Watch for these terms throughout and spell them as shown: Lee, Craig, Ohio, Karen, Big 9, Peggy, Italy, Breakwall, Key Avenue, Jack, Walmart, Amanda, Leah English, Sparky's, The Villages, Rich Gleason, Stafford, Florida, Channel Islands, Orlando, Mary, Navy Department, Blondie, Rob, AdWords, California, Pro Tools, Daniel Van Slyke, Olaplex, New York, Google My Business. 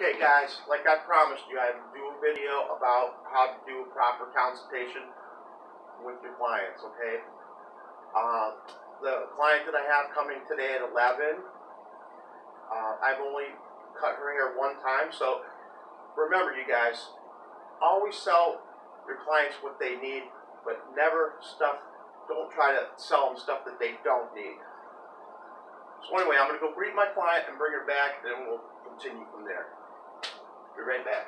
Okay guys, like I promised you, I do a video about how to do proper consultation with your clients, okay? The client that I have coming today at 11, I've only cut her hair one time, so remember you guys, always sell your clients what they need, but never stuff, don't try to sell them stuff that they don't need. So anyway, I'm going to go greet my client and bring her back, then we'll continue from there. Be right back.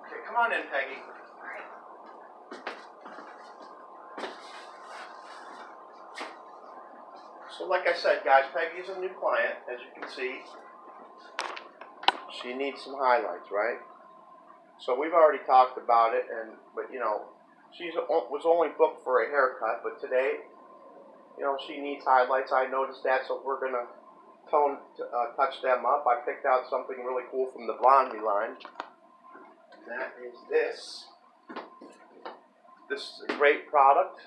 Okay, come on in, Peggy. All right. So like I said, guys, Peggy's a new client, as you can see. She needs some highlights, right? So we've already talked about it, but you know, she was only booked for a haircut, but today, you know, she needs highlights. I noticed that, so we're going to touch them up. I picked out something really cool from the Blondie line. And that is this. This is a great product.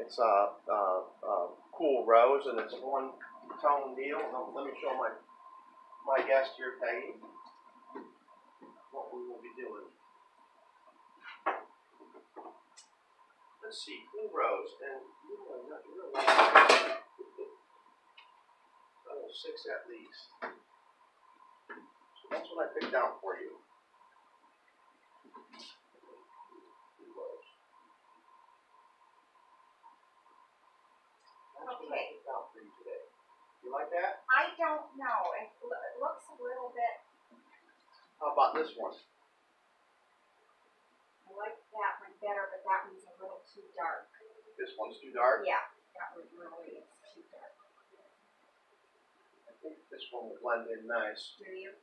It's a cool rose, and it's a one-tone deal. Let me show my guest here, Peggy, what we will be doing. Let's see, blue rose, and you know, not really, oh, 6 at least. So that's what I picked out for you. Blue rose. That's okay. What I picked out for you today. You like that? I don't know. It looks a little bit. How about this one? I like that one better, but that one's a little too dark. This one's too dark? Yeah, that one really is too dark. I think this one would blend in nice. Do you?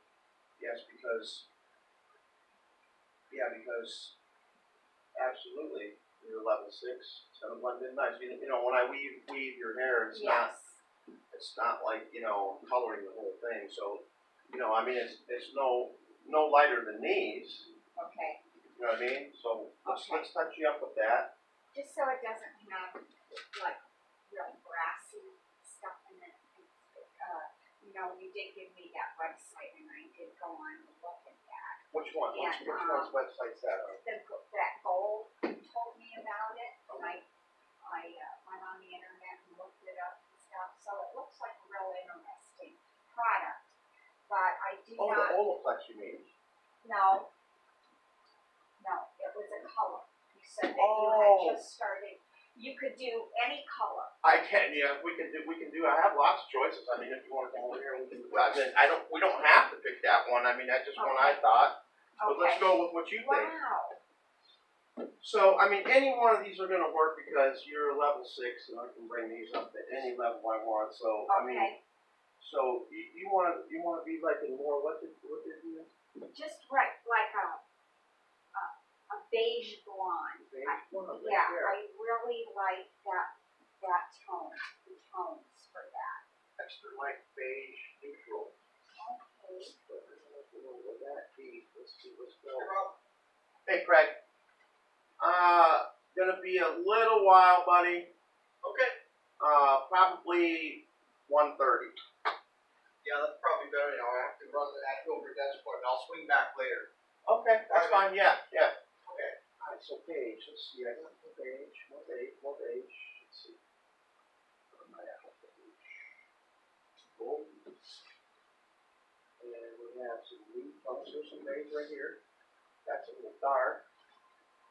Yes, because absolutely, you're level 6, it's going to blend in nice. You know, when I weave your hair, it's not like, you know, coloring the whole thing. So, you know, I mean, it's no lighter than these. Okay. You know what I mean? So let's touch you up with that. Just so it doesn't have like really brassy stuff in it. You know, you did give me that website, and I did go on to look at that. Which one? And, which website's that on? That Gold told me about it, and I went on the internet and looked it up and stuff. So it looks like a real interesting product, but I do not. The Olaplex, you mean? No. No, it was a color. You said that you had just started. You could do any color. I can, yeah. We can do. I have lots of choices. I mean, if you want to come over here, we can. I mean, we don't have to pick that one. I mean, that's just one I thought. But let's go with what you think. Wow. So, I mean, any one of these are going to work because you're level 6, and I can bring these up to any level I want. So, I mean, so you want to be like in more what did you? Just right, like a beige blonde. Beige blonde, yeah, right. I really like that tone, the tones for that. Extra light beige neutral. Okay. So what that be? Let's see what's going on. Hey, Craig. Gonna be a little while, buddy. Okay. Probably 1:30. Yeah, that's probably better. I'll have to run that over desk for it. I'll swing back later. Okay, that's fine. Yeah. Okay. All right, so beige. Let's see. I got more beige. Let's see. What am I at? Gold. And we have some leaf bumps. There's some beige right here. That's a little dark.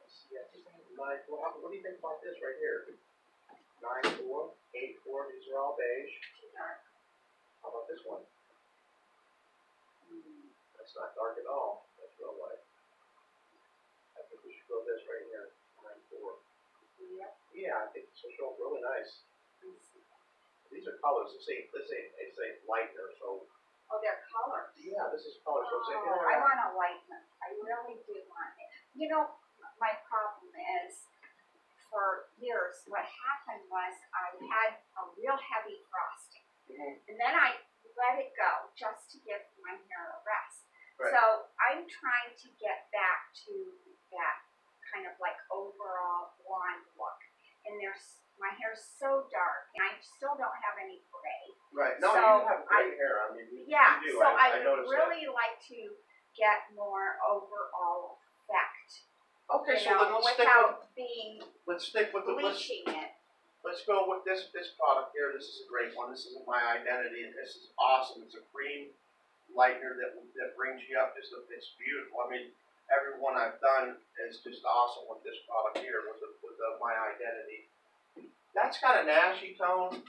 Let's see. I think I have 9-4. What do you think about this right here? 9-4, 8-4. These are all beige. How about this one? That's not dark at all. That's real light. I think we should go this right here, 9-4. Yeah. Yeah, I think this will show up really nice. These are colors. It's a lightener, so. Oh, they're colors. Yeah, this is color. So I want a lightener. I really do want it. You know, my problem is for years what happened was I had a real heavy frosting, and then I let it go just to give my hair a rest. Right. So I'm trying to get back to that kind of like overall blonde look. And my hair's so dark, and I still don't have any gray. Right. No, so you have great hair. I mean, yeah. You do. So I would really like to get more overall effect. Okay, so let's stick with bleaching it. Let's go with this product here. This is a great one. This is My Identity, and this is awesome. It's a cream lightener that brings you up. It's beautiful. I mean, everyone I've done is just awesome with this product here with the My Identity. That's got an ashy tone.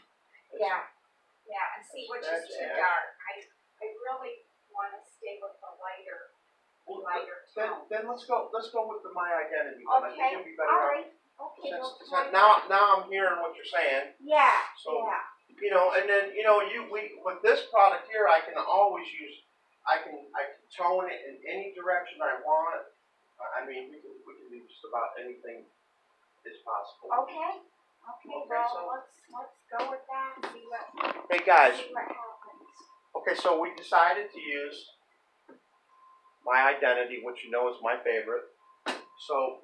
Yeah, and see, which is too dark. I really want to stay with the lighter tone. Then let's go with the My Identity one. Okay. I think it'll be better. All right. Okay. Now I'm hearing what you're saying. Yeah. So you know, and then with this product here, I can always use. I can tone it in any direction I want. I mean, we can do just about anything is possible. Okay. Okay, well, so let's go with that and see what happens. Hey guys. See what happens. Okay, so we decided to use My Identity, which is my favorite. So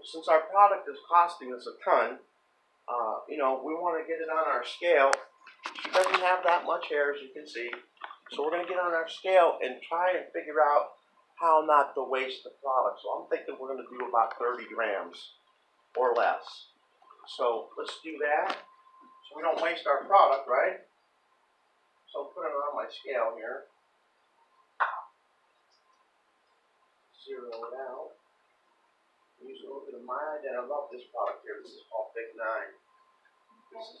since our product is costing us a ton, we want to get it on our scale. She doesn't have that much hair, as you can see. So we're going to get on our scale and try and figure out how not to waste the product. So I'm thinking we're going to do about 30 grams or less. So let's do that so we don't waste our product, right? So I'll put it on my scale here. Zero it out. Use a little bit of My Identity. I love this product here. This is called Big 9. Okay. This is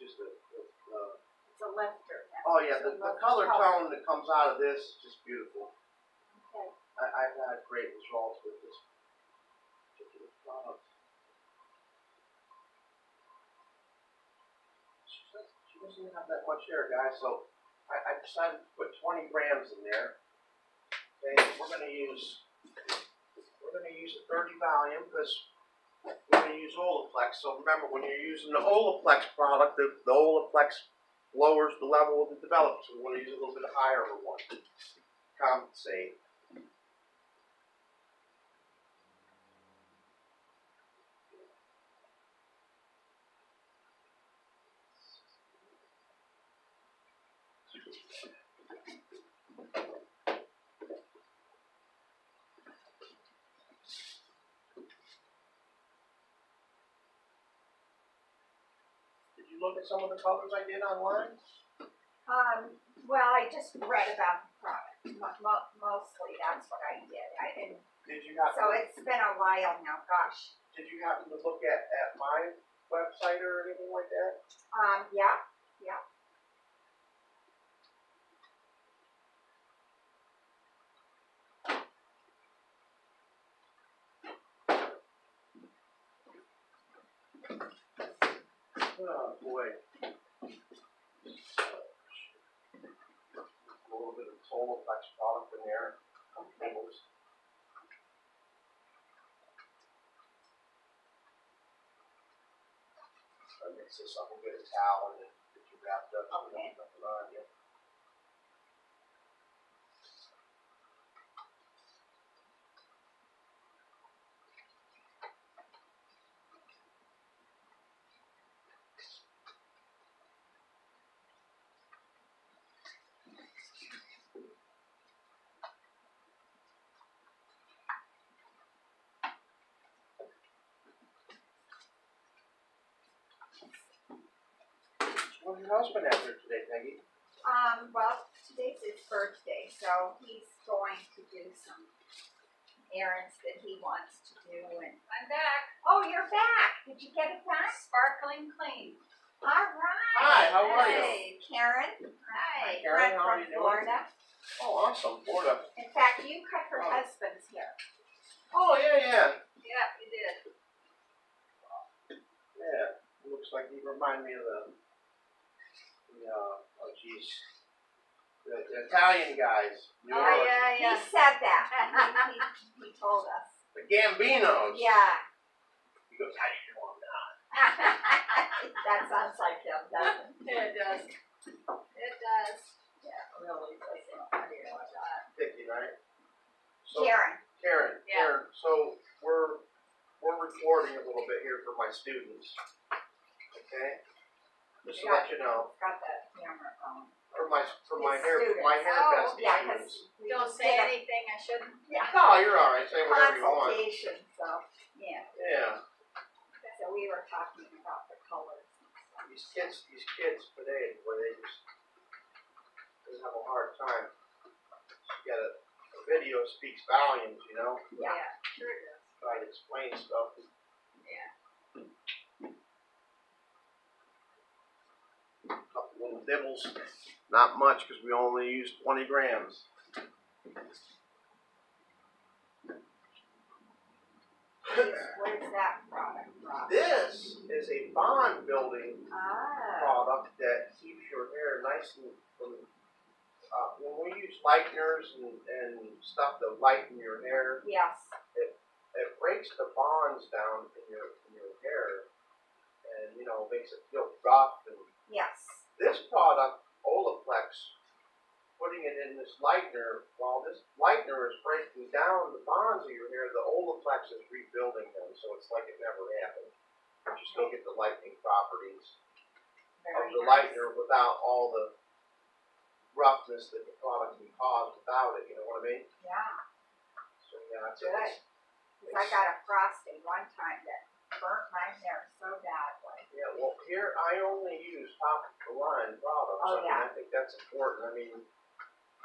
just it's a lifter. Oh yeah, the color tone that comes out of this is just beautiful. Okay. I've had great results with this particular product. Doesn't have that much hair, guys, so I decided to put 20 grams in there. Okay, we're gonna use a 30 volume because we're gonna use Olaplex. So remember, when you're using the Olaplex product, the Olaplex lowers the level of the developer. So we want to use a little bit higher of one to compensate. Look at some of the colors I did online? Well, I just read about the product. Mostly, that's what I did. It's been a while now, gosh. Did you happen to look at my website or anything like that? Yeah. Oh boy. A little bit of Olaplex product in there. Okay. I mix this up and get a towel and then get you wrapped up. Okay. Nothing on you. What's your husband after today, Peggy? Well, today's his birthday, so he's going to do some errands that he wants to do. And I'm back. Oh, you're back. Did you get it back? Sparkling clean. All right. Hi, how are you? Karen. Hi. Hi, Karen. How are you doing? Florida. Oh, awesome, Florida. In fact, you cut her husband's hair. Oh, yeah. Yeah, you did. Yeah, it looks like you remind me of the Italian guys. New York. Yeah. He said that. he told us. The Gambinos. Yeah. He goes, how do you know I'm not? That sounds like him, doesn't it? It does. Yeah, really does. How do you know I'm not? Vicky, right? So, Karen. Yeah. Karen. So we're recording a little bit here for my students. Okay. Just to let you know. Got that camera phone. For my hair vest issues. Don't say anything I shouldn't. Yeah. No, you're all right. Say whatever you want. Consultation, so, yeah. Yeah. So we were talking about the colors. These kids today, where they just have a hard time. You got a video speaks volumes, you know? Yeah, sure it does. Try to explain stuff. Yeah. Little nibbles, not much because we only use 20 grams. What is that product, Rob? This is a bond building product that keeps your hair nice and when we use lighteners and stuff to lighten your hair, yes, it breaks the bonds down in your hair and makes it feel rough and yes. This product, Olaplex, putting it in this lightener, while this lightener is breaking down the bonds of your hair, the Olaplex is rebuilding them, so it's like it never happened. But you still get the lightening properties of the lightener without all the roughness that the product can cause without it, you know what I mean? Yeah. So yeah, that's it. I got a frosting one time that burnt my hair so badly. Yeah, well, here I only use top-of-the-line products. Oh, yeah. I think that's important. I mean,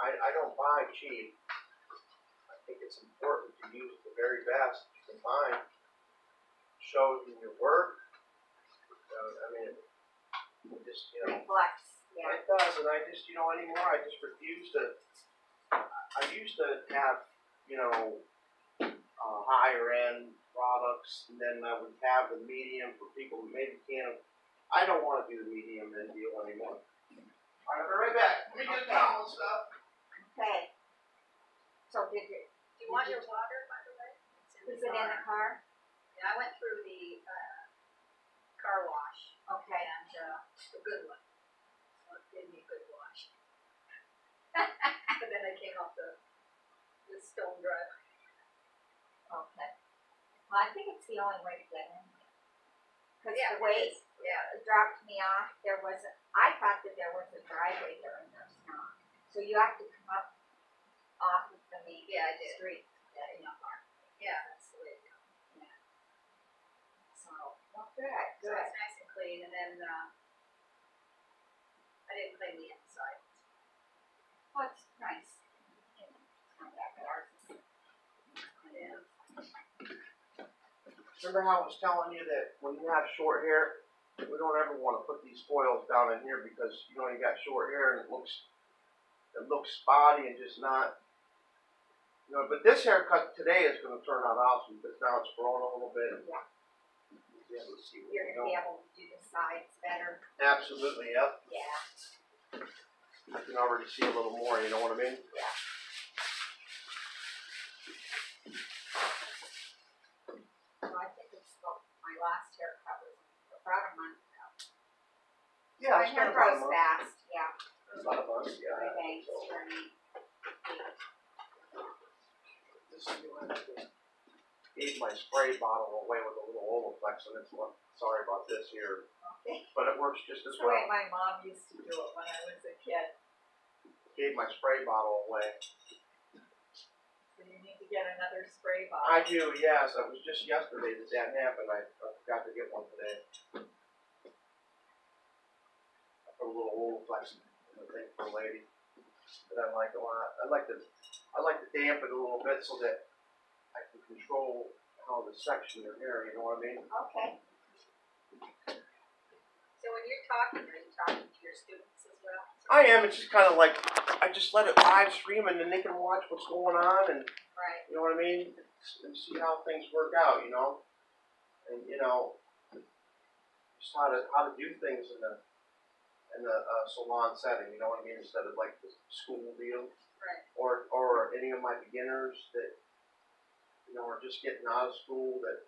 I don't buy cheap. I think it's important to use the very best you can find. Show it in your work. I mean, it just, Reflects. Yeah. It does, and I just, anymore, I just refuse to. I used to have, higher-end products, and then I would have the medium for people who made the can. I don't want to do the medium and deal anymore. All right, I'll be right back. Let me get the towel and stuff. Okay. So do you want your water, by the way? Is it in the car? Yeah, I went through the car wash. Okay. And it's a good one. So it gave me a good wash. But then I came off the stone drive. Okay. Well, I think it's the only way to get in here. Because the way it dropped me off, I thought that there was a driveway there and there's not. So you have to come up off of the main street. Yeah, that's the way to go. Yeah. So, good. So it's nice and clean. And then I didn't clean the inside. Well, it's nice. Remember how I was telling you that when you have short hair, we don't ever want to put these foils down in here because you got short hair and it looks spotty and just not. But this haircut today is going to turn out awesome because now it's grown a little bit. Yeah. You're going to be able to do the sides better. Absolutely. Yep. Yeah. I can already see a little more. You know what I mean? Yeah. Last haircut was about a month ago. Yeah, my hair grows fast. Yeah. About a month. Yeah. My bangs turning. This is new. Gave my spray bottle away with a little Olaplex on this one. Sorry about this here. Okay. But it works just as well. My mom used to do it when I was a kid. Gave my spray bottle away. So you need to get another spray bottle. I do, yes. It was just yesterday that happened. I forgot to get one today. I put a little Olaplex in the thing for a lady that I like a lot. I like to dampen it a little bit so that I can control how the section of hair. You know what I mean? Okay. So when you're talking, are you talking to your students as well? I am. It's just kind of like I just let it live stream, and then they can watch what's going on, and right. You know what I mean, and see how things work out. And just how to do things in the salon setting. You know what I mean, instead of like the school deal, right? Or any of my beginners that are just getting out of school that.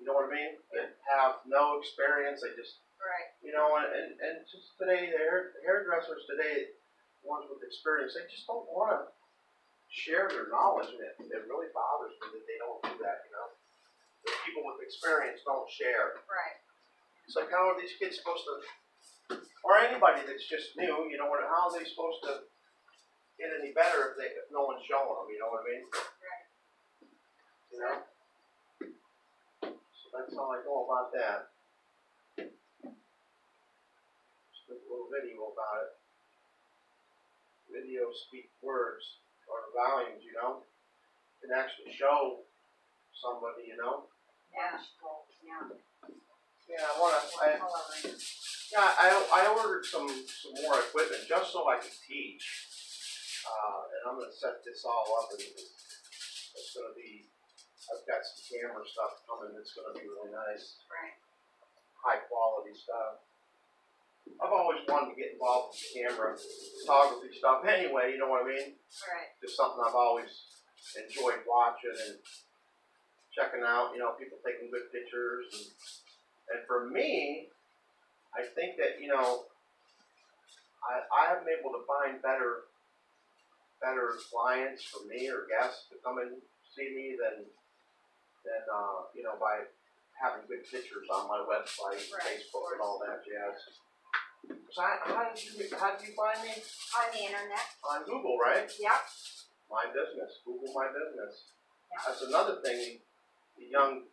You know what I mean? That have no experience. They just, right. And just today, the hairdressers today, ones with experience, they just don't want to share their knowledge, and it really bothers me that they don't do that. The people with experience don't share. Right. It's like, how are these kids supposed to or anybody that's just new, you know, how are they supposed to get any better if they, if no one's showing them, you know what I mean? Right. You know? So that's how I go about that. Just a little video about it. Videos speak words or volumes, you know? Can actually show somebody, you know? Yeah. Yeah, I ordered some more equipment just so I could teach, and I'm going to set this all up, and it's going to be, I've got some camera stuff coming that's going to be really nice, right? High quality stuff. I've always wanted to get involved with the camera, photography stuff anyway, you know what I mean? Right. Just something I've always enjoyed watching and checking out, you know, people taking good pictures. And for me, I think that, you know, I haven't been able to find better clients for me or guests to come and see me than you know, by having good pictures on my website, right, Facebook, and all that jazz. So how did you find me? On the internet. On Google, right? Yep. My business, Google My Business. Yep. That's another thing. The young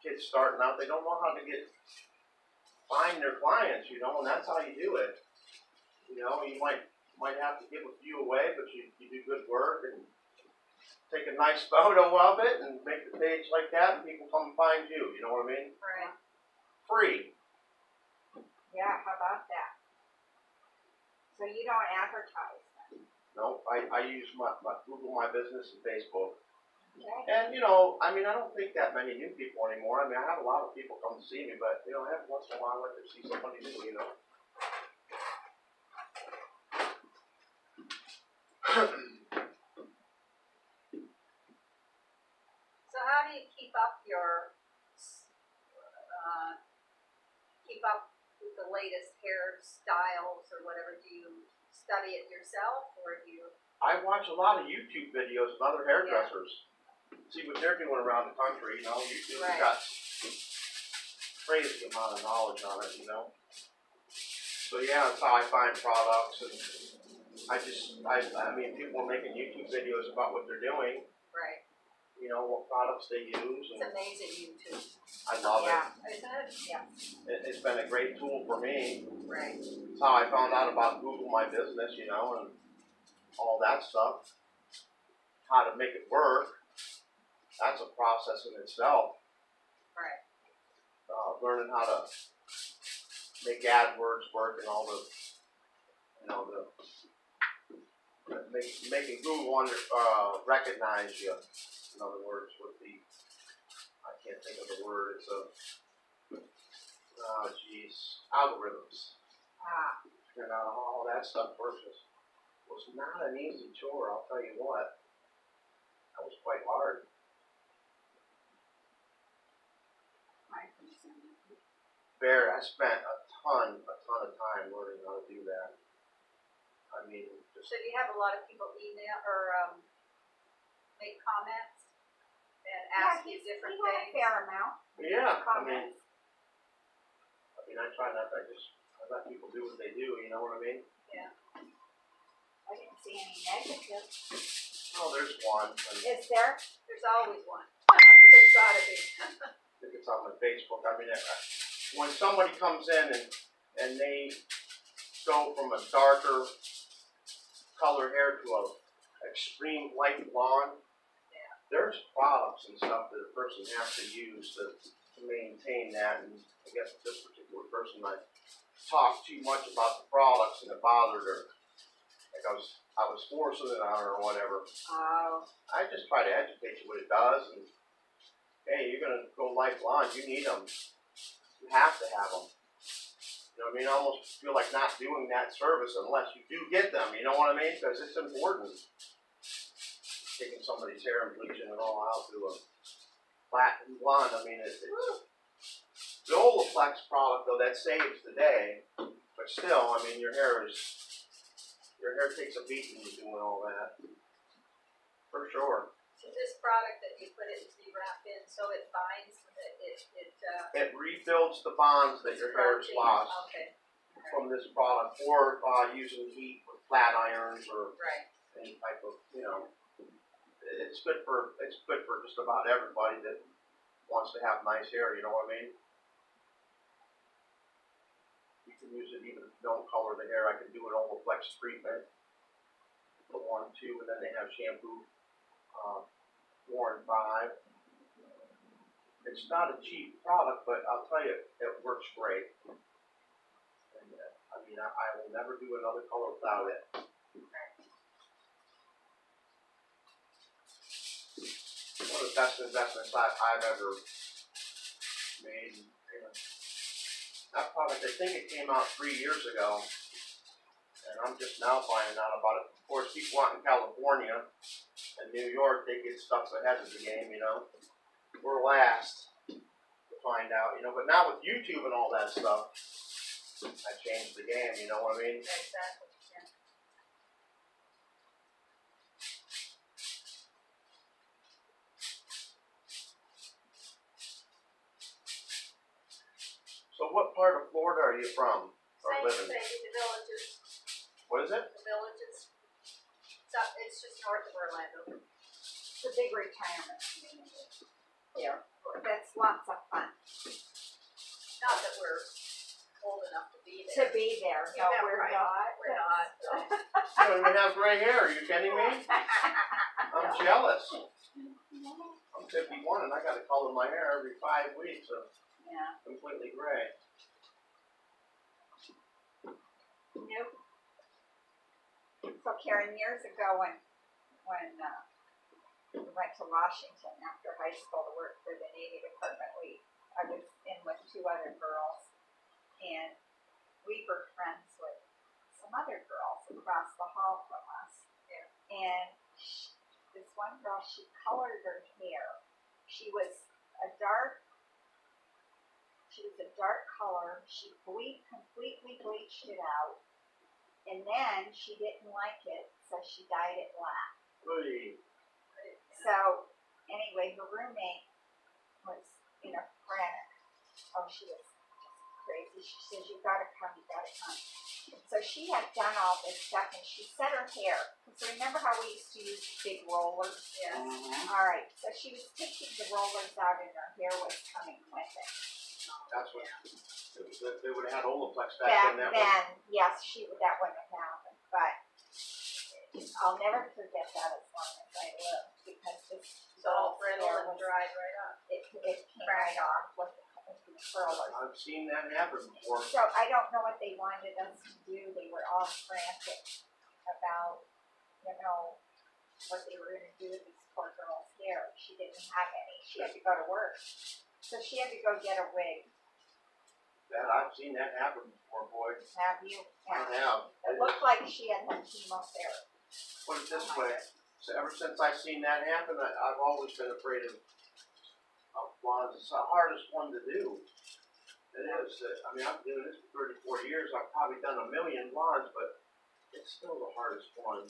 kids starting out, they don't know how to find their clients, you know, and that's how you do it. You know, you might have to give a few away, but you do good work and take a nice photo of it and make the page like that, and people come and find you. You know what I mean? Right. Free. Yeah. How about that? So you don't advertise then? No, I use my Google My Business and Facebook. And, you know, I mean, I don't think that many new people anymore. I mean, I have a lot of people come see me, but, you know, every once in a while I like to see somebody new, you know. So how do you keep up with the latest hairstyles or whatever? Do you study it yourself, or do you? I watch a lot of YouTube videos of other hairdressers. Yeah. See what they're doing around the country, you know. YouTube's got crazy amount of knowledge on it, you know. So yeah, that's how I find products, and I mean, people are making YouTube videos about what they're doing. Right. You know, what products they use. It's amazing, YouTube. I love it. Isn't it? Yeah. It's been a great tool for me. Right. That's how I found out about Google My Business, you know, and all that stuff. How to make it work. That's a process in itself. Right. Learning how to make AdWords work and all the, you know, making Google recognize you. In other words, with the, I can't think of the word. It's a, algorithms. Ah. And all that stuff was not an easy chore. I'll tell you what. That was quite hard. I spent a ton of time learning how to do that. I mean, just. So do you have a lot of people email or make comments and ask you different things? A fair amount. Yeah, I mean, I try not to. I let people do what they do. You know what I mean? Yeah. I didn't see any negatives. Oh, there's one. Is there? There's always one. There's gotta be. I think it's on my Facebook. I mean. When somebody comes in and they go from a darker color hair to an extreme light blonde, there's products and stuff that a person has to use to maintain that. And I guess this particular person, I talked too much about the products and it bothered her. Like I was forcing it on her or whatever. I just try to educate you what it does. And hey, you're going to go light blonde, you need them. You have to have them. You know what I mean? I almost feel like not doing that service unless you do get them. You know what I mean? Because it's important. Taking somebody's hair and bleaching it all out to a platinum blonde. I mean, it's the Olaplex product, though, that saves the day. But still, I mean, your hair takes a beating doing all that. For sure. So this product that you put it to be wrapped in, so it binds, it rebuilds the bonds that your hair has lost. Okay. from this product, or using heat with flat irons or any type of, you know, it's good for just about everybody that wants to have nice hair. You know what I mean? You can use it even if you don't color the hair. I can do an Olaplex treatment, the 1, 2, and then they have shampoo 4 and 5. It's not a cheap product, but I'll tell you, it works great. And, I mean, I will never do another color without it. One of the best investments I've ever made. That product, I think it came out 3 years ago, and I'm just now finding out about it. Of course, people out in California and New York, they get stuff ahead of the game, you know. We're last to find out, you know, but now with YouTube and all that stuff, I changed the game, you know what I mean? Exactly, yeah. So what part of Florida are you from? Same, the Villages. What is it? The Villages. It's just north of Orlando. It's a big retirement community. Yeah, that's lots of fun. Not that we're old enough to be there. No, we're not. You don't even have gray hair. Are you kidding me? I'm jealous. I'm 51 and I got to color my hair every 5 weeks. So yeah, completely gray. Nope. So Karen, years ago when we went to Washington after high school to work for the Navy Department. I was in with 2 other girls, and we were friends with some other girls across the hall from us. Yeah. And this one girl, she colored her hair. She was a dark color. She completely bleached it out, and then she didn't like it, so she dyed it black. Really? So, anyway, her roommate was in a panic. Oh, she was just crazy. She says, "You've got to come, you've got to come." So she had done all this stuff, and she set her hair. So remember how we used to use big rollers? Yes. Mm-hmm. All right. So she was taking the rollers out, and her hair was coming with it. That's what they would have had Olaplex back then. Yes, that wouldn't have happened, but I'll never forget that as long as I live. Because it's all brittle and dried right up. It came right off with the curlers. I've seen that happen before. So I don't know what they wanted us to do. They were all frantic about, you know, what they were going to do with this poor girl's hair. She didn't have any. She had to go to work. So she had to go get a wig. I've seen that happen before, boy. Have you? Yeah. I have. It looked like she had had chemotherapy. Put it this way. So ever since I've seen that happen, I've always been afraid of blondes. It's the hardest one to do. It is. I mean, I've been doing this for 34 years. I've probably done a million blondes, but it's still the hardest one.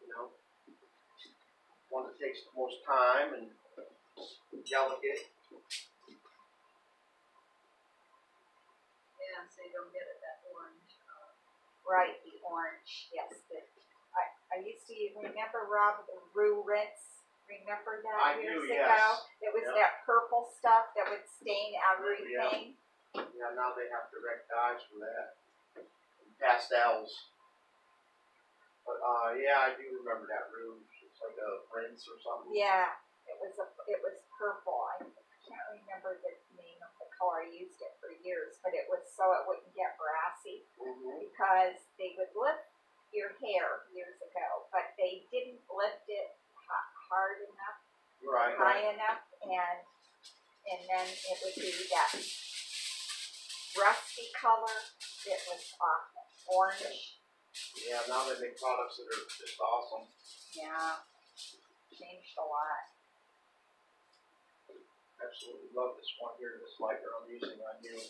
You know, one that takes the most time and delicate. Yeah, so you don't get it that orange. Right, the orange. Yes, I used to remember, Rob, the Rue rinse. Remember that years ago? It was that purple stuff that would stain everything. Yeah, now they have direct dyes for that. And pastels. But yeah, I do remember that rouge. It's like a rinse or something. Yeah, it was purple. I can't remember the name of the color. I used it for years, but it was so it wouldn't get brassy because they would lift your hair years ago, but they didn't lift it hard enough, high enough, and then it would be that rusty color. It was awesome, orange. Yeah, now they make products that are just awesome. Yeah, changed a lot. Absolutely love this one here, this lighter I'm using on you.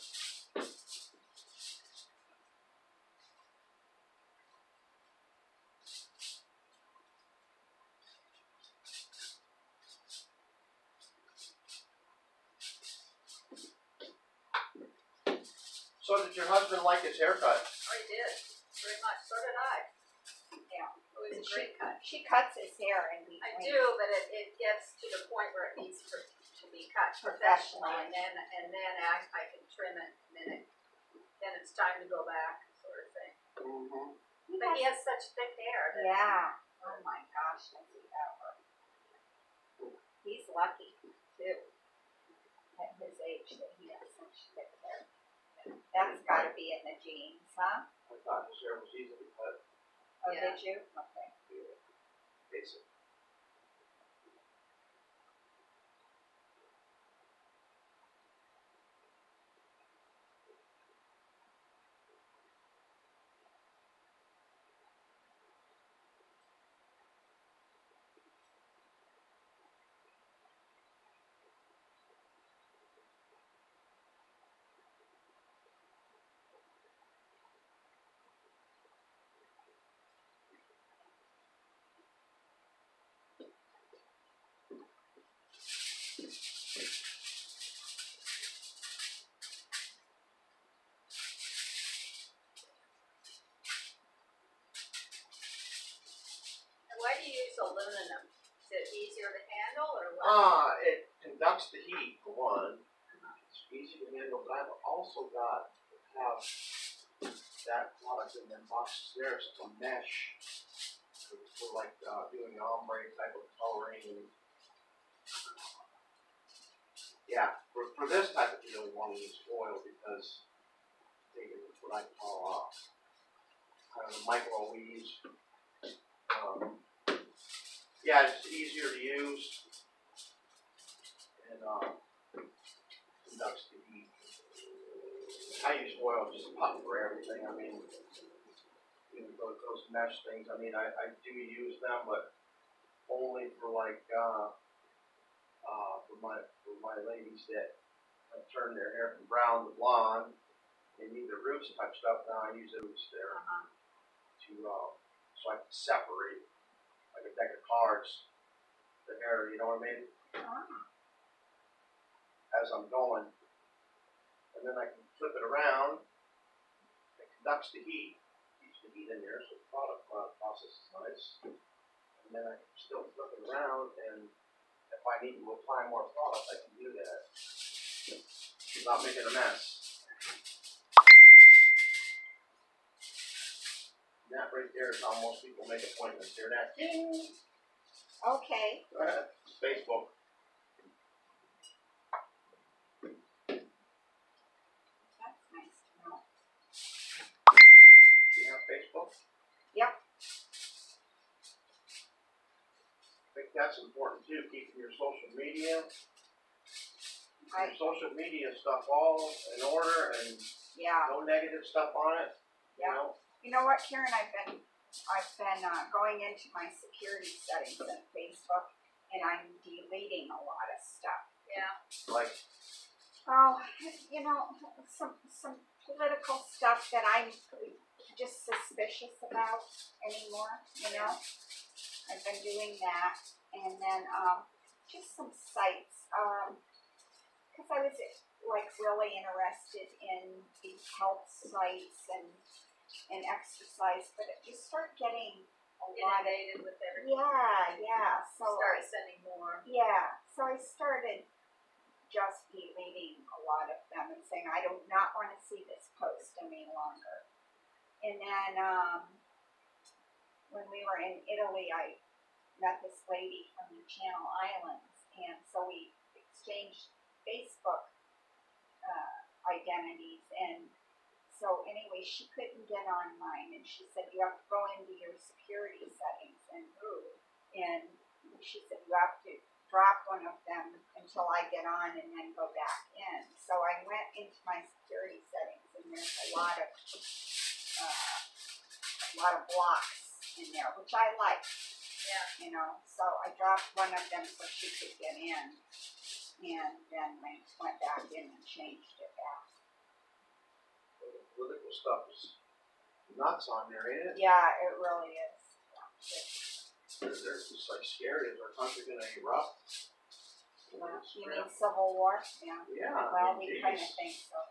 So did your husband like his haircut? Oh, he did. Very much. So did I. Yeah. It was a great cut. She cuts his hair in between. I do, but it gets to the point where it needs to be cut professionally, and then I can trim it, and then it's time to go back, sort of thing. Mm-hmm. But he has such thick hair. That yeah. Oh my gosh, I see that one. He's lucky too at his age that he has such thick hair. That's got to be in the genes, huh? I thought his hair was easily cut. Oh, yeah. Did you? Okay. Yeah. Basic. Aluminum. Is it easier to handle or what? It conducts the heat, for one. It's easy to handle, but I've also got to have that product in them boxes there, so it's a mesh for like doing ombre type of coloring. Yeah, for this type of deal, you want to use oil because it's what I call kind of the micro weaves. Yeah, it's easier to use and conducts the heat. I use oil just about for everything. I mean, even those mesh things, I mean, I do use them, but only for like, for my ladies that have turned their hair from brown to blonde. They need their roots touched up. Now I use those there so I can separate. Like a deck of cards, the hair, you know what I mean? As I'm going. And then I can flip it around. It conducts the heat. Keeps the heat in there, so the product process is nice. And then I can still flip it around, and if I need to apply more product, I can do that. Without making a mess. That right there is how most people make appointments. Hear that? Okay. Go ahead. Facebook. That's nice to know. Do you have Facebook? Yep. I think that's important too, keeping your social media. Your social media stuff all in order and no negative stuff on it. Yeah. You know? You know what, Karen? I've been going into my security settings on Facebook, and I'm deleting a lot of stuff. Yeah. Like. Oh, you know, some political stuff that I'm just suspicious about anymore. You know, I've been doing that, and then just some sites because I was like really interested in these health sites and exercise, but you start getting a lot of, with everything. So start sending more. Yeah, so I started just deleting a lot of them and saying I do not want to see this post any longer. And then when we were in Italy, I met this lady from the Channel Islands, and so we exchanged Facebook identities and. So anyway, she couldn't get on mine, and she said, you have to go into your security settings, and she said, you have to drop one of them until I get on and then go back in. So I went into my security settings, and there's a lot of blocks in there, which I like, you know. So I dropped one of them so she could get in, and then I went back in and changed it back. Political stuff is nuts on there, ain't it? Yeah, it really is. Yeah. They're just like scary. Is our country going to erupt? You mean civil war? Yeah. Well, I mean, we kind of think so.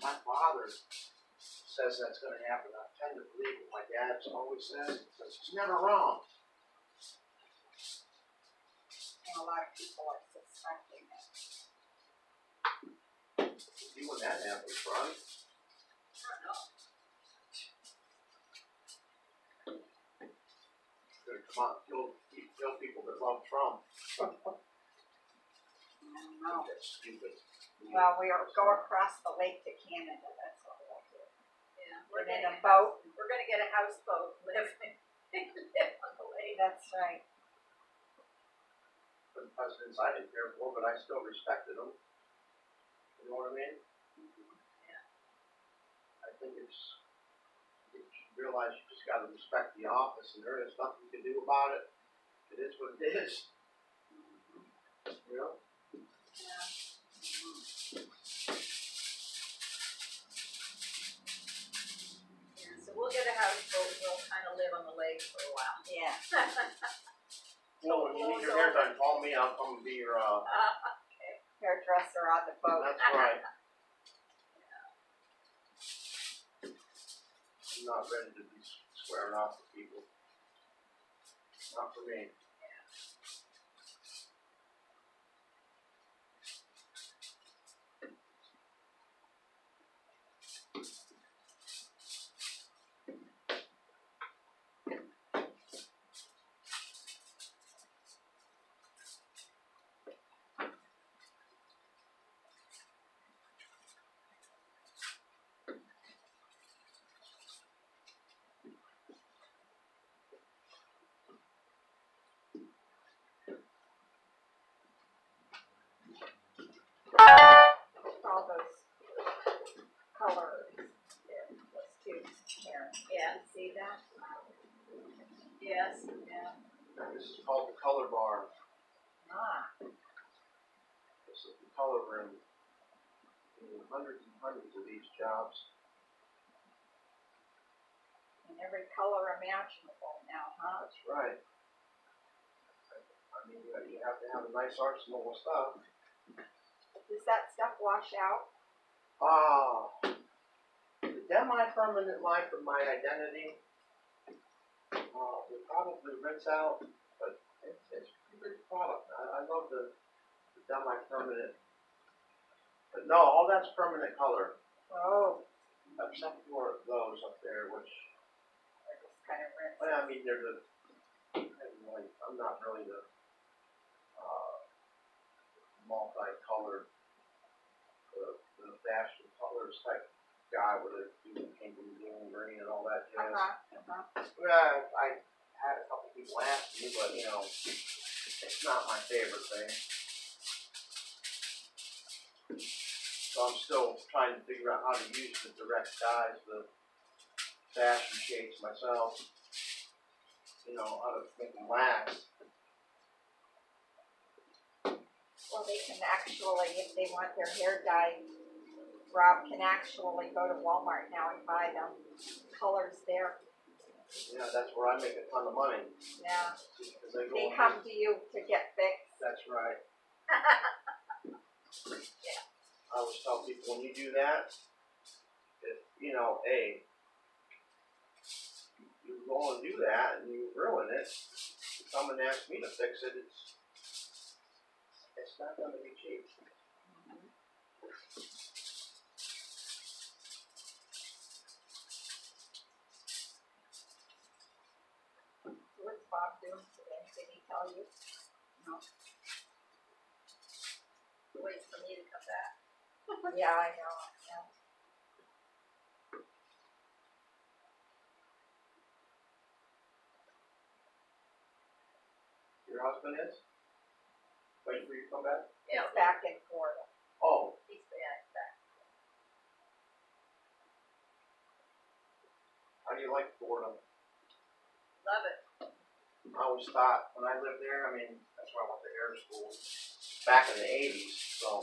My father says that's going to happen. I tend to believe what my dad always says. It's never wrong. And a lot of people are suspecting it. You when that happens, right? I don't know. Come on, kill people that love Trump. No. That's stupid. Well, we are go across the lake to Canada. That's what we'll do. Yeah, we're in a boat. We're going to get a houseboat. Live on the lake. That's right. For the presidents, I didn't care for, but I still respected them. You know what I mean? Mm-hmm. Yeah. I think it's. Realize you just got to respect the office, and there is nothing you can do about it. It is what it is. You know? Yeah. Yeah, so we'll get a houseboat, we'll kind of live on the lake for a while. Yeah. Well, when you need your hair done, call me, I'll come be your okay. Hairdresser on the boat. That's right. I'm not ready to be squaring off to people. Not for me. Yeah. Yes, yeah. This is called the color bar. Ah. This is the color room. There are hundreds and hundreds of these jobs. And every color imaginable now, huh? That's right. I mean, you have to have a nice arsenal of stuff. Does that stuff wash out? Oh. The demi-permanent life of my identity. It probably rinse out, but it's a pretty rich product. I love the demi-permanent. But no, all that's permanent color. Oh. Except for those up there, which... They're just kind of rinse. Well, I mean, they're the... I'm not really the multi-colored, the fashion colors type guy with a kangaroo blue and green and all that jazz. Well, I had a couple people ask me, but you know, it's not my favorite thing. So I'm still trying to figure out how to use the direct dyes, the fashion shapes myself. You know, how to make them last. Well, they can actually, if they want their hair dyed, Rob can actually go to Walmart now and buy them colors there. Yeah, that's where I make a ton of money. Yeah. They come to you to get fixed. That's right. Yeah. I always tell people when you do that, if, you know, A, you go and do that and you ruin it, you come and ask me to fix it, it's not going to be cheap. Bob doing today? Did he tell you? No. He waits for me to come back. Yeah, I know. Yeah. Your husband is? Waiting for you to come back? Yeah, he's back in Florida. Oh. He's back. How do you like Florida? Love it. I always thought when I lived there, I mean, that's why I went to air school back in the 80s, so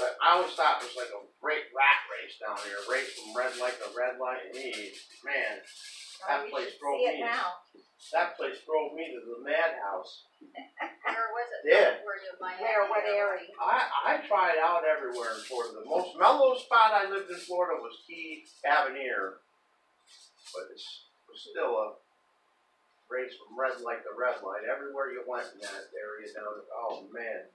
But I always thought it was like a great rat race down here, right from red light to me. Man, that place drove me. That place drove me to the madhouse. Where was it? Yeah. Were you in Miami? Where? What area? I tried out everywhere in Florida. The most mellow spot I lived in Florida was Key Avenue, but it's still a race from red light to red light. Everywhere you went in that area, down. Oh man.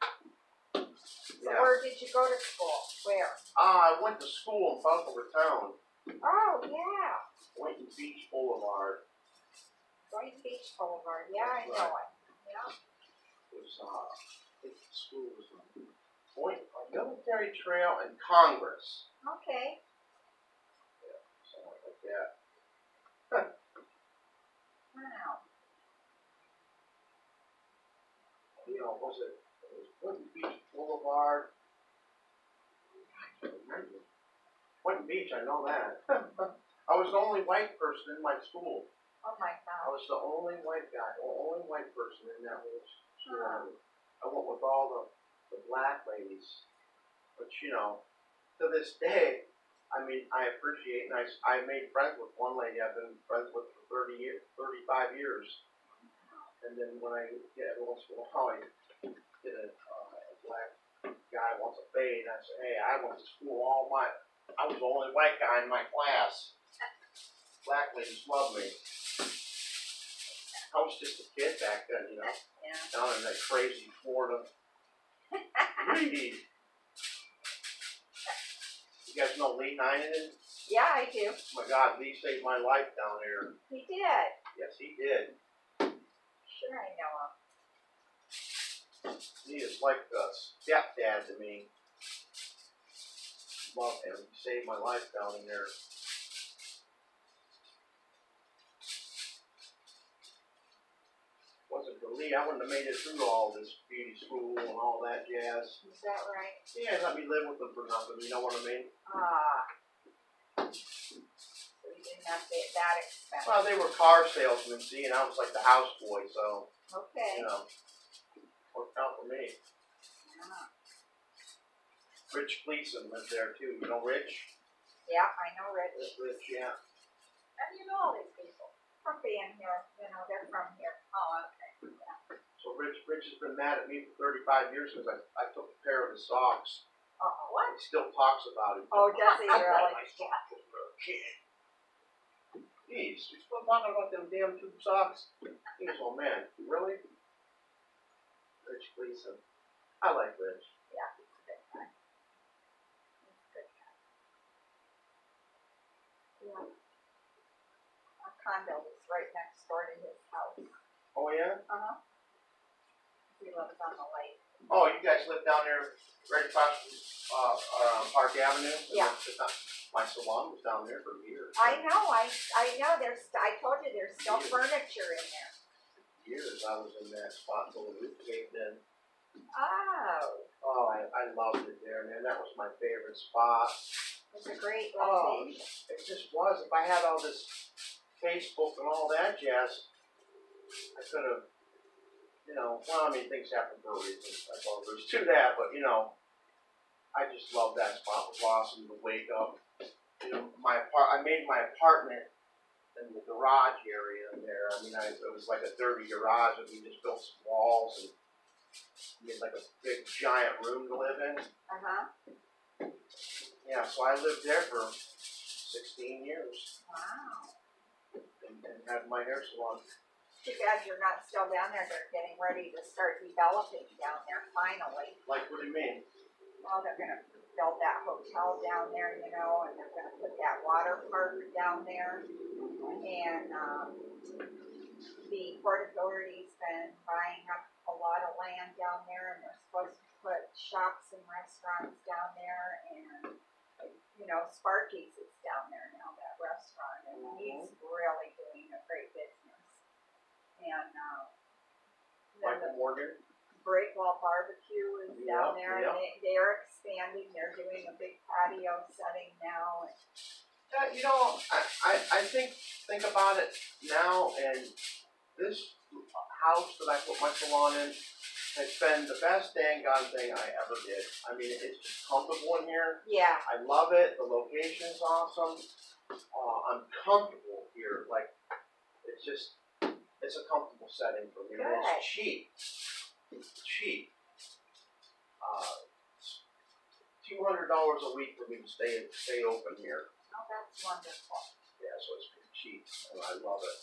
So yeah. Where did you go to school? Where? I went to school in Bunker Town. Oh, yeah. Boynton Beach Boulevard. Boynton Beach Boulevard, yeah, that's I know right. It. Yeah. It was, I think the school was Boynton, Military Trail and Congress. Okay. Yeah, something like that. Huh. Wow. You know, was it? Boynton Beach Boulevard. I can't remember. Boynton Beach, I know that. I was the only white person in my school. Oh my God. I was the only white guy, the only white person in that whole school. I went with all the black ladies. But you know, to this day, I mean, I appreciate, and I made friends with one lady I've been friends with for 30 years, 35 years. And then when I get everyone's school, a black guy wants a fade, and I said, hey, I went to school all my, I was the only white guy in my class. Black ladies love me. I was just a kid back then, you know, yeah. Down in that crazy Florida. Really? You guys know Lee 9 in it? Yeah, I do. Oh my God, Lee saved my life down here. He did. Yes, he did. Sure, I know him. He is like a stepdad to me. Love him. He saved my life down in there. Wasn't for Lee, I wouldn't have made it through all this beauty school and all that jazz. Is that right? Yeah, I'd be living with him for nothing. You know what I mean? So you didn't have to be that expensive. Well, they were car salesmen, see, and I was like the houseboy, so. Okay. You know. Worked out for me. Yeah. Rich Gleason lived there too. You know Rich? Yeah, I know Rich. Rich, yeah. And you know all these people from being here. You know they're from here. Oh, okay. Yeah. So Rich has been mad at me for 35 years because I took a pair of his socks. What? He still talks about it. Oh, does he really? My socks was for a kid. Jeez, he's still talking about them damn tube socks. He's oh man, really? Rich Gleason. I like Rich. Yeah, he's a good guy. Yeah. Our condo is right next door to his house. Oh, yeah? Uh-huh. He lives on the lake. Oh, you guys live down there right across from Park Avenue? Yeah. My salon was down there for years. I know. I know. I told you there's still furniture in there. Years I was in that spot till the roof caved in. Oh. Oh, I loved it there, man. That was my favorite spot. It's a great location. Oh, it just was. If I had all this Facebook and all that jazz, I could have, you know, well, I mean, things happen for a reason. That's all there is to that, but, you know, I just loved that spot. It was awesome to wake up. You know, I made my apartment in the garage area there. I mean, it was like a dirty garage, and we just built some walls and made like a big giant room to live in. Uh-huh. Yeah, so I lived there for 16 years. Wow. And had my hair salon. Too bad you're not still down there. They're getting ready to start developing down there, finally. Like, what do you mean? Well, they're going to build that hotel down there, you know, and they're going to put that water park down there. And the Port Authority's been buying up a lot of land down there, and they're supposed to put shops and restaurants down there. And, you know, Sparky's is down there now, that restaurant, and he's really doing a great business. And Michael Morgan. Breakwall barbecue is down there, and they're expanding. They're doing a big patio setting now. And you know, I think about it now, and this house that I put my salon in, It's been the best dang gone thing I ever did. I mean, it's just comfortable in here. Yeah. I love it. The location's awesome. I'm comfortable here. Like, it's just, it's a comfortable setting for me. Good. It's cheap. It's cheap. $200 a week for me to stay open here. Oh, that's wonderful. Yeah, so it's pretty cheap, and I love it.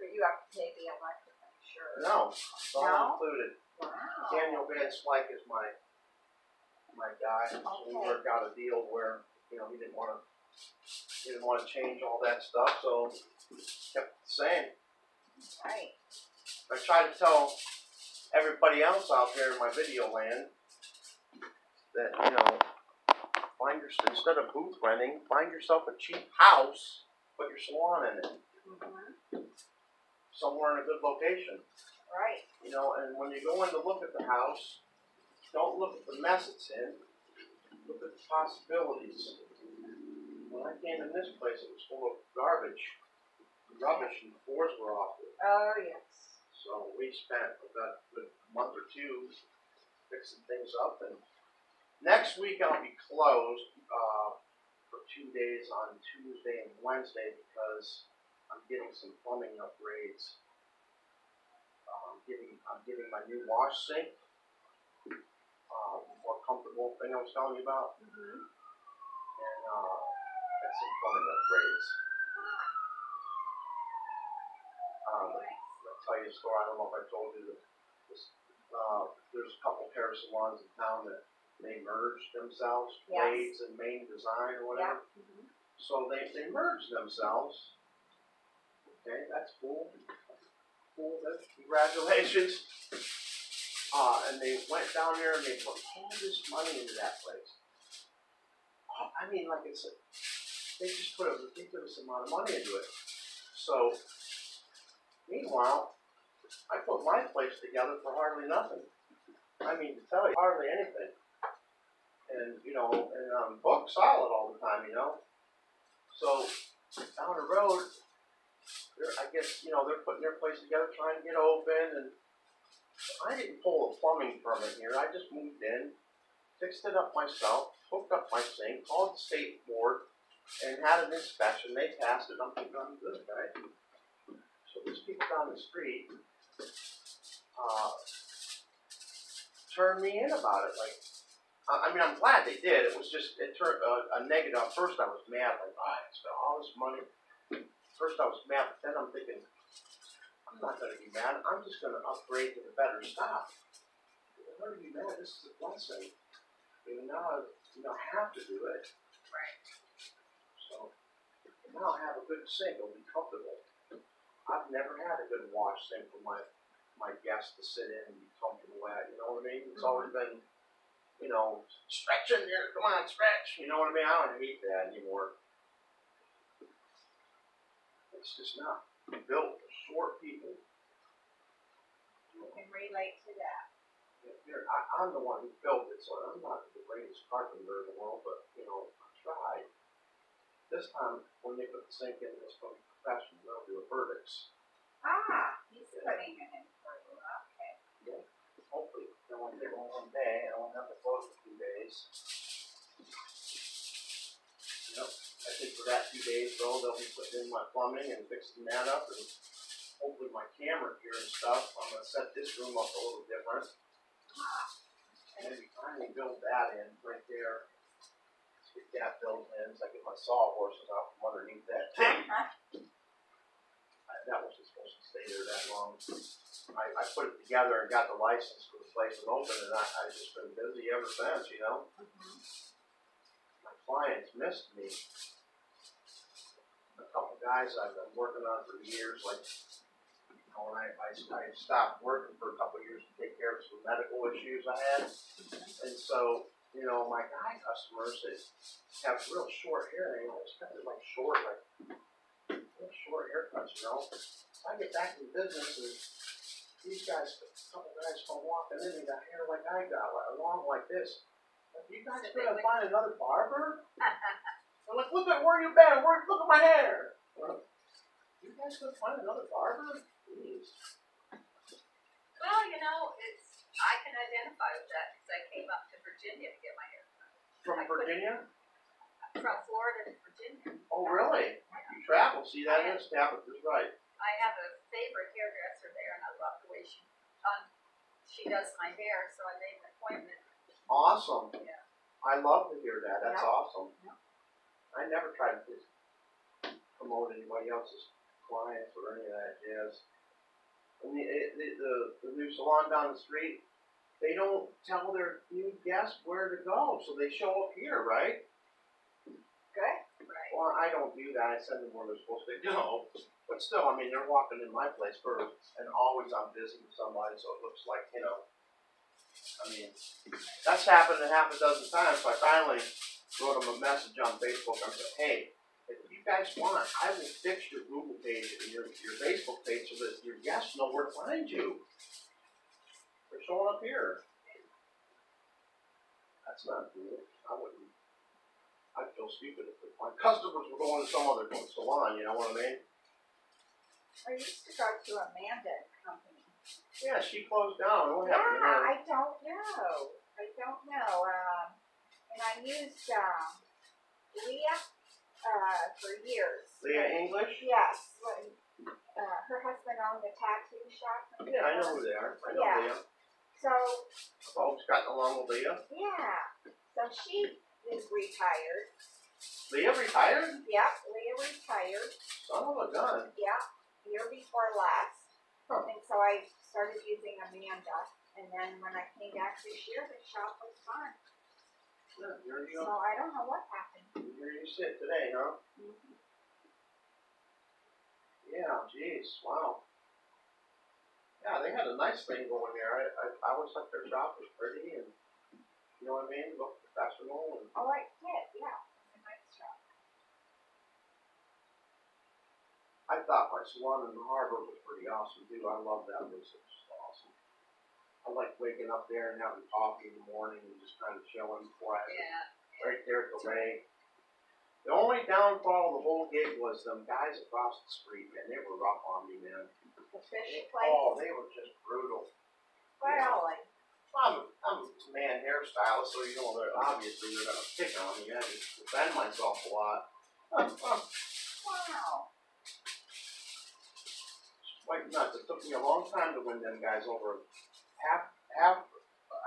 But you have to pay the electric, I'm sure. No, it's all included. Wow. Daniel Van Slyke is my guy. Okay. We worked out a deal where, you know, he didn't want to change all that stuff, so he kept it the same. Right. I tried to tell everybody else out there in my video land that, you know, instead of booth renting, find yourself a cheap house, put your salon in it. Mm-hmm. Somewhere in a good location. Right. You know, and when you go in to look at the house, don't look at the mess it's in, look at the possibilities. When I came in this place, it was full of garbage. Rubbish, and the floors were off it. Oh, yes. So we spent about a month or two fixing things up, and next week I'll be closed for 2 days on Tuesday and Wednesday because I'm getting some plumbing upgrades. I'm getting my new wash sink, more comfortable thing I was telling you about, and got some plumbing upgrades. I'll tell you a story. I don't know if I told you this. There's a couple hair salons in town that. They merged themselves, Blades and Main Design or whatever. Yeah. Mm-hmm. So they merged themselves. Okay, that's cool. Cool, that's, congratulations. And they went down there and they put all this money into that place. I mean, like I said, they just put a ridiculous amount of money into it. So, meanwhile, I put my place together for hardly nothing. I mean, to tell you, hardly anything. And, you know, and I'm booked solid all the time, you know. So, down the road, I guess, you know, they're putting their place together, trying to get open. And I didn't pull a plumbing permit here. I just moved in, fixed it up myself, hooked up my sink, called the state board, and had an inspection. They passed it. I'm thinking, I'm good, right? So, these people down the street turned me in about it, like, I mean, I'm glad they did. It was just, it turned a negative. At first, I was mad. Like, oh, I spent all this money. First, I was mad, but then I'm thinking, I'm not going to be mad. I'm just going to upgrade to the better stuff. I'm going to be mad. This is a blessing. And now I don't have to do it. Right. So, now I have a good sink. It'll be comfortable. I've never had a good wash sink for my guests to sit in and be comfortable at. You know what I mean? It's always been... You know, stretch in there, come on, stretch. You know what I mean? I don't hate that anymore. It's just not built for short people. You can relate to that. Yeah, I'm the one who built it, so I'm not the greatest carpenter in the world, but, you know, I tried. This time, when they put the sink in, it's going to be professional. They'll do a verdicts. Ah, he's putting it in for you. Okay. Yeah, hopefully. I want to get one day, and I won't have to close for 2 days. Yep. I think for that 2 days, though, they'll be putting in my plumbing and fixing that up, and hopefully my camera gear and stuff. I'm going to set this room up a little different. And we finally build that in right there. Let's get that built in so I get my sawhorses out from underneath that thing. That wasn't supposed to stay there that long. I put it together and got the license for the place and opened, and I've just been busy ever since, you know? Mm-hmm. My clients missed me. A couple guys I've been working on for years, like, you know, when I stopped working for a couple of years to take care of some medical issues I had. And so, you know, my guy customers that have real short hair, they always kind of like short, like, short haircuts, you know. I get back in business and these guys, a couple guys come walking in and got hair like I got, like, long like this. Like, you guys are going to find another barber? I'm like, look at where you've been, look at my hair. Well, you guys going to find another barber? Please. Well, you know, it's I can identify with that because I came up to Virginia to get my hair cut. From Virginia? From Florida to Virginia. Oh, really? Yeah. You travel. See, that is Stafford. That's right. I have a favorite hairdresser there, and I love the way she does my hair, so I made an appointment. Awesome. Yeah. I love to hear that. That's awesome. Yeah. I never try to promote anybody else's clients or any of that jazz. And the new salon down the street, they don't tell their new guests where to go, so they show up here, right? Okay. Right. Well, I don't do that. I send them where they're supposed to go. But still, I mean, they're walking in my place first, and always I'm busy with somebody, so it looks like, you know, I mean, that's happened half a dozen times. So I finally wrote them a message on Facebook. I said, hey, if you guys want, I will fix your Google page and your Facebook page so that your guests know where to find you. They're showing up here. That's not good. I wouldn't. I'd feel stupid if my customers were going to some other salon, you know what I mean? I used to go to Amanda and Company. Yeah, she closed down. What happened to her? I don't know. I don't know. And I used Leah for years. Leah English? Yes. When, her husband owned a tattoo shop. Yeah, I know who they are. I know Leah. So, I've always gotten along with Leah. Yeah. So she is retired. Leah retired? Yeah, Leah retired. Son of a gun. Yeah. Year before last, and so I started using Amanda, and then when I came back this year, the shop was gone. Yeah, here you go. So I don't know what happened. Here you sit today, huh? Mm-hmm. Yeah, geez, wow. Yeah, they had a nice thing going there. I always thought their shop was pretty, and you know what I mean, looked professional. And oh, I did, yeah. I thought my salon in the harbor was pretty awesome, too. I love that place. It was awesome. I like waking up there and having coffee in the morning and just kind of chilling before I right there at the lake. The only downfall of the whole gig was them guys across the street, man. They were rough on me, man. The fish place? Oh, they were just brutal. Well, like, I'm a man hairstylist, so you know, obviously they're going to pick on me. I just defend myself a lot. Wow. Like nuts. It took me a long time to win them guys over. I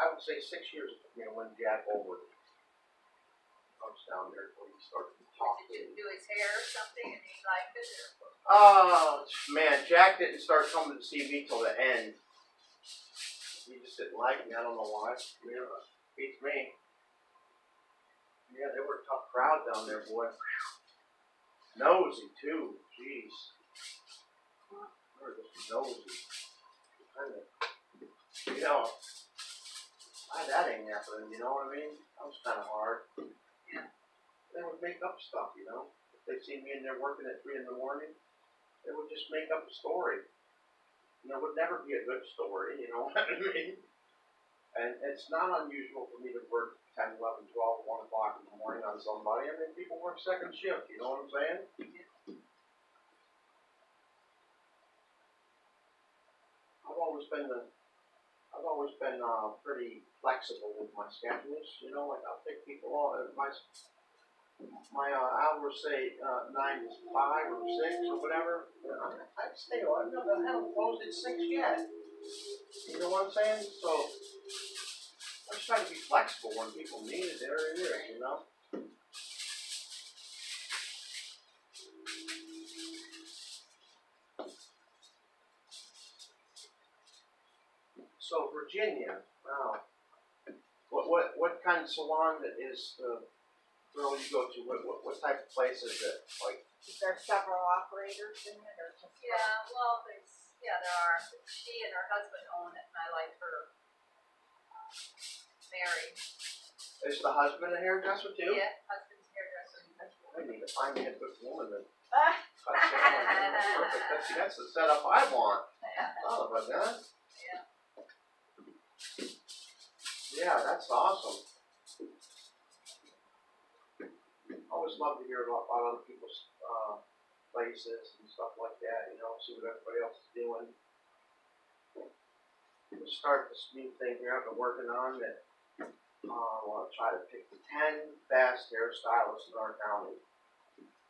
would say 6 years it took me to win Jack over. I was down there when he started talking. Did you do his hair or something and he liked it? Oh, man. Jack didn't start coming to see me till the end. He just didn't like me. I don't know why. Yeah, beats me. Yeah, they were a tough crowd down there, boy. Nosy, too. Jeez. Just nosy. Kind of, you know, that ain't happening, you know what I mean? That was kind of hard. Yeah. They would make up stuff, you know? If they see me in there working at 3 in the morning, they would just make up a story. And it would never be a good story, you know what I mean? And it's not unusual for me to work 10, 11, 12, 1 o'clock in the morning on somebody. I mean, people work second shift, you know what I'm saying? Yeah. I've always been pretty flexible with my schedules, you know, like I'll pick people on my hours, say 9 to 5 or 6 or whatever. I stay on. I haven't closed at 6 yet. You know what I'm saying? So I just try to be flexible when people need it. There it is, you know. So Virginia, wow. What kind of salon that is the girl you go to? What type of place is it? Like, is there several operators in it, or just well, there are. She and her husband own it, and I like her. Mary. Is the husband a hairdresser too? Yeah, husband's a hairdresser. I need to find me a good woman that cuts hair like that. Perfect. That's the setup I want. Oh, but that. Yeah, that's awesome. I always love to hear about other people's places and stuff like that, you know, see what everybody else is doing. to start this new thing here I've been working on that I want to try to pick the 10 best hairstylists in our county.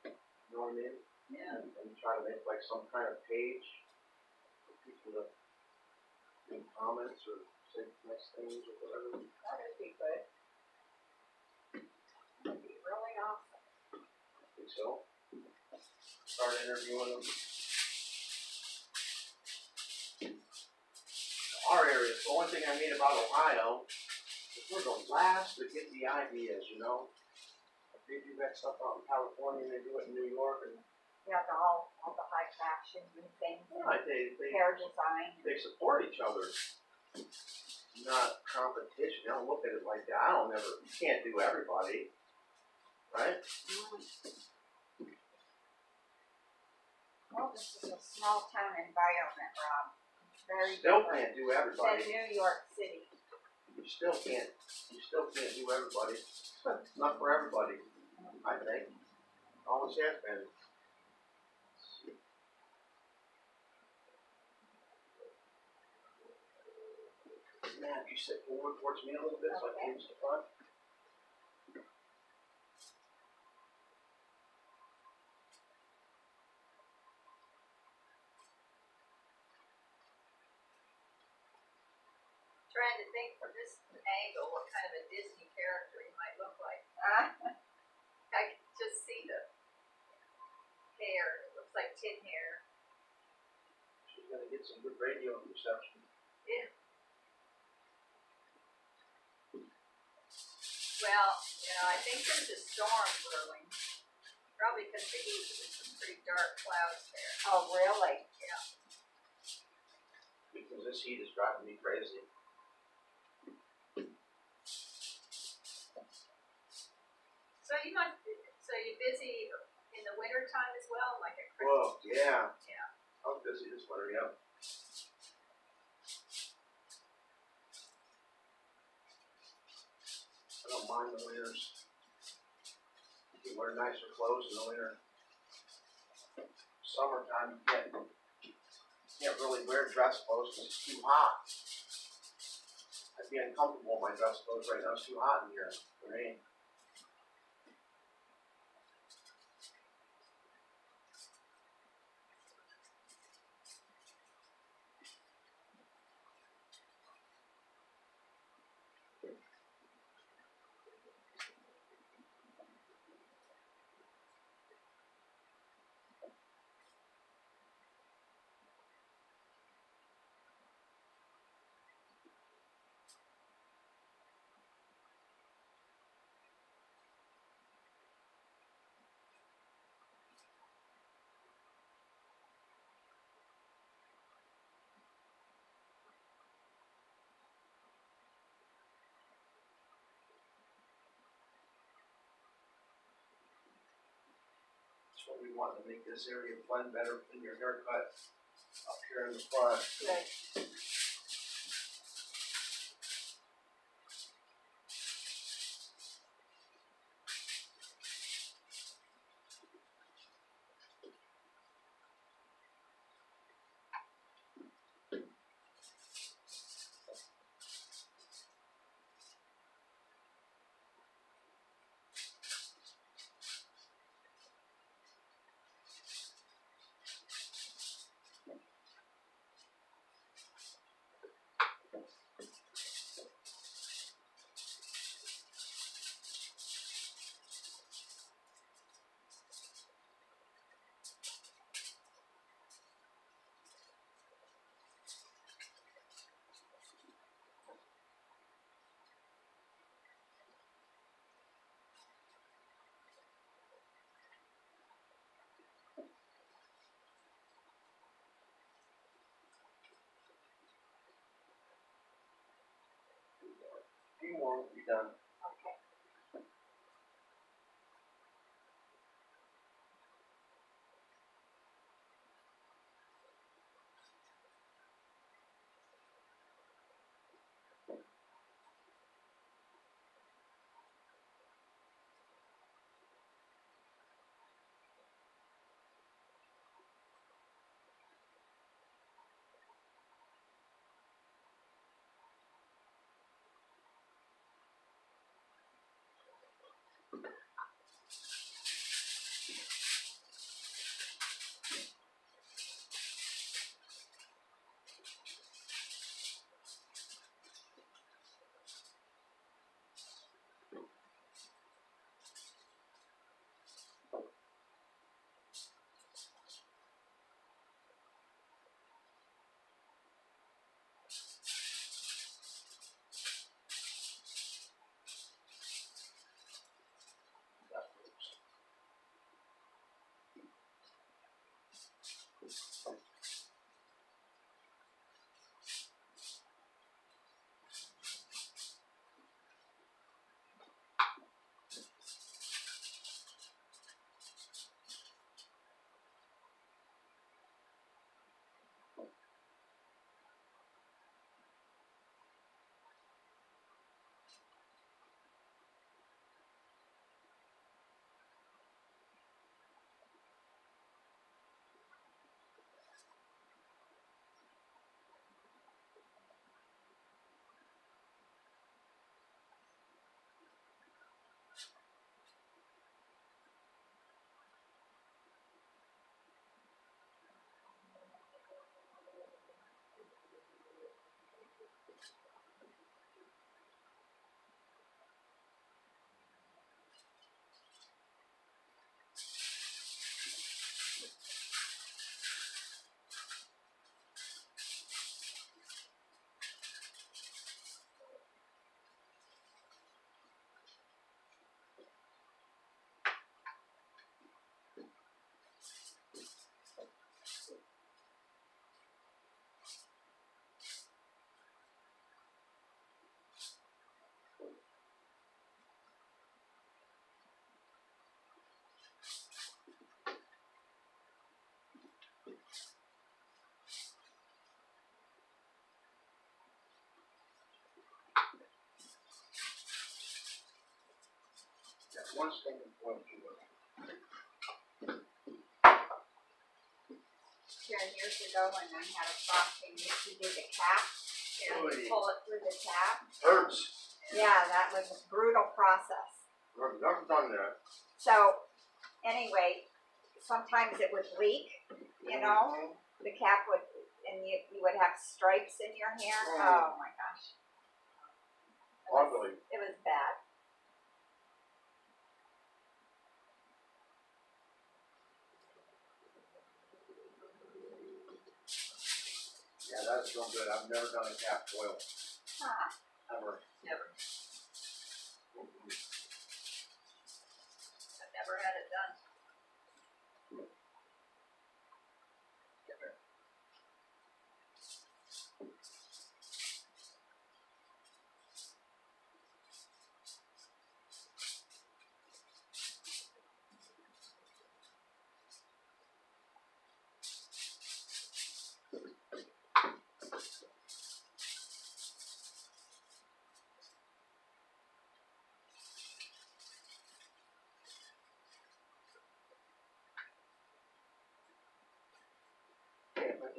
You know what I mean? Yeah. And try to make like some kind of page for people to leave comments or say nice things or whatever. That would be good. That would be really awesome. I think so. Start interviewing them. Our area, the one thing I mean about Ohio is we're the last to get the ideas, you know. They do that stuff out in California, they do it in New York, and yeah, all the high fashions and things, yeah, and they hair design. They support each other, not competition. They don't look at it like that. I don't ever. You can't do everybody, right? Well, this is a small town environment, Rob. Very still different. Can't do everybody. New York City. You still can't do everybody. It's not for everybody, I think. Always has been. Matt, you sit forward towards me a little bit, okay. So I can use the front. Trying to think from this angle what kind of a Disney character he might look like. I can just see the hair. It looks like tin hair. She's going to get some good radio reception. Yeah. Well, you know, I think there's a storm brewing. Probably because the heat is some pretty dark clouds there. Oh, really? Yeah. Because this heat is driving me crazy. So you must, so you're busy in the winter time as well, like at Christmas? Well, yeah. Yeah. I was busy this winter, yeah. I don't mind the winters. You can wear nicer clothes in the winter. Summertime, you can't really wear dress clothes because it's too hot. I'd be uncomfortable with my dress clothes right now. It's too hot in here for me. What we want to make this area blend better in your haircut up here in the front. Okay. More will be done. Okay. one step in front of you. Karen, years ago when I had a frosting, they used to do the cap and pull it through the tap. Hurts. Yeah, that was a brutal process. I've never done that. So, anyway, sometimes it would leak, you know, the cap would, and you would have stripes in your hair. Oh my gosh. Ugly. It was bad. Yeah, that's so good. I've never done a cap oil. Huh. Never. Never. I've never had it done. Never.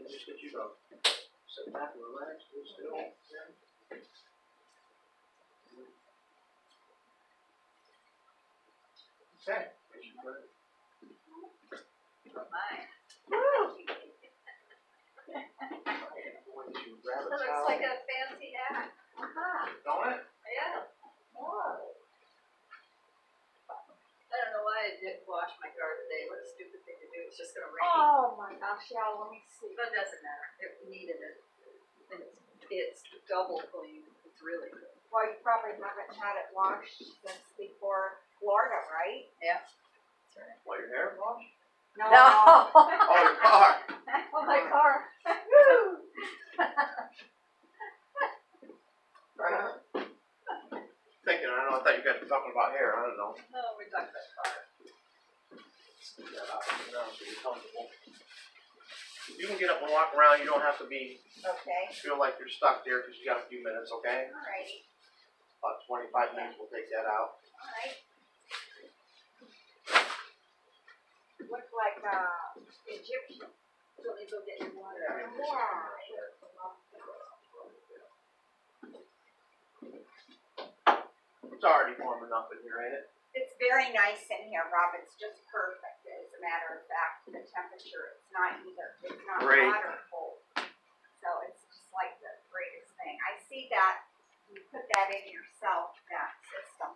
Just get you up. Sit back and relax. We're still. Okay. Okay. Where's your bread? Mine. Woo! It looks like a fancy hat. Uh-huh. Don't it? Yeah. Whoa. I don't know why I didn't wash my car today. What a stupid thing. It's just going to rain. Oh my gosh, yeah, let me see. But it doesn't matter. It needed it. And it's double clean. It's really good. Well, you probably haven't had it washed since before Florida, right? Yeah. That's right. Well, your hair washed? No. No. Oh, your car. Oh, my car. Woo! Thinking, I don't know, I thought you guys were talking about hair. I don't know. No, we're talking about car. Yeah, you can get up and walk around. You don't have to be feel like you're stuck there because you got a few minutes, okay? All right. About 25 minutes, we'll take that out. All right. Looks like Egyptian. So they go get your water. Yeah. It's already warm enough in here, ain't it? It's very nice in here, Rob. It's just perfect. As a matter of fact, the temperature, it's not either. It's not hot or cold. So it's just like the greatest thing. I see that you put that in yourself, that system.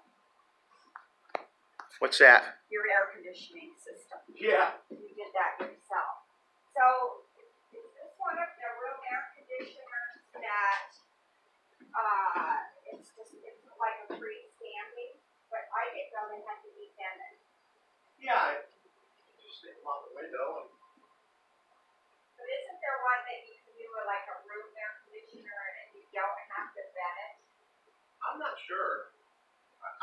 What's that? Your air conditioning system. Yeah. You did that yourself. So it's one of the room air conditioners that it's just, it's like a free standing. But I didn't know they had to be feminine. Yeah, you just stick them out the window. And... But isn't there one that you can do with like a room air conditioner and you don't have to vent it? I'm not sure.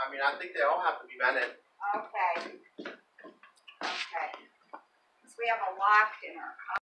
I mean, I think they all have to be vented. Okay. Okay. Because we have a loft in our house.